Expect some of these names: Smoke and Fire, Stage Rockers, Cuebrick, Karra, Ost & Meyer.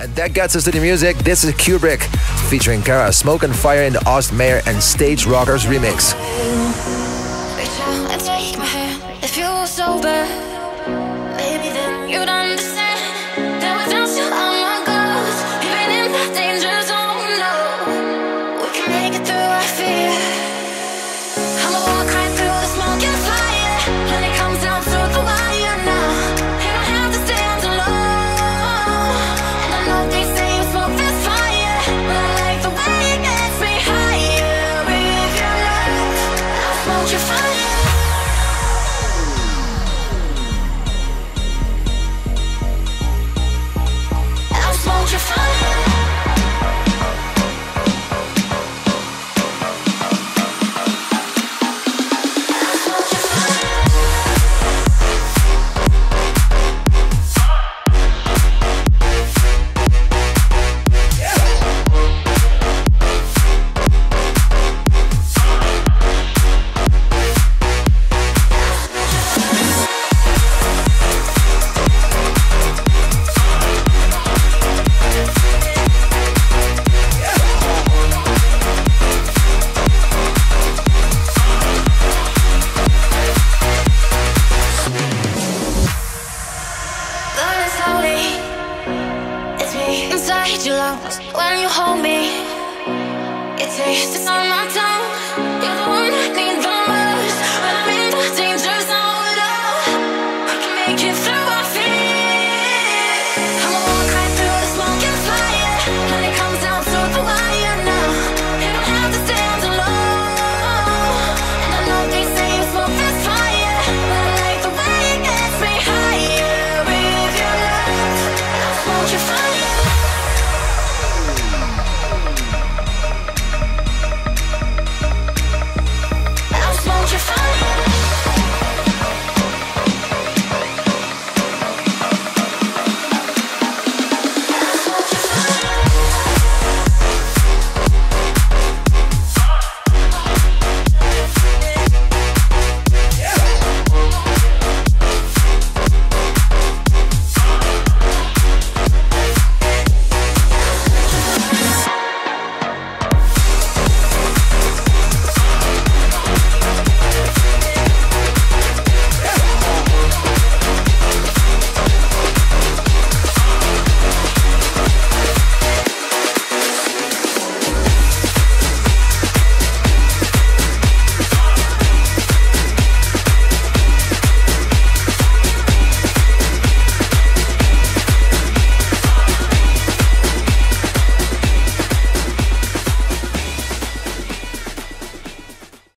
And that gets us to the music. This is Cuebrick featuring Karra, Smoke and Fire in the Ostmeyer and Stage Rockers remix. Inside you lost when you hold me. It tastes on my tongue.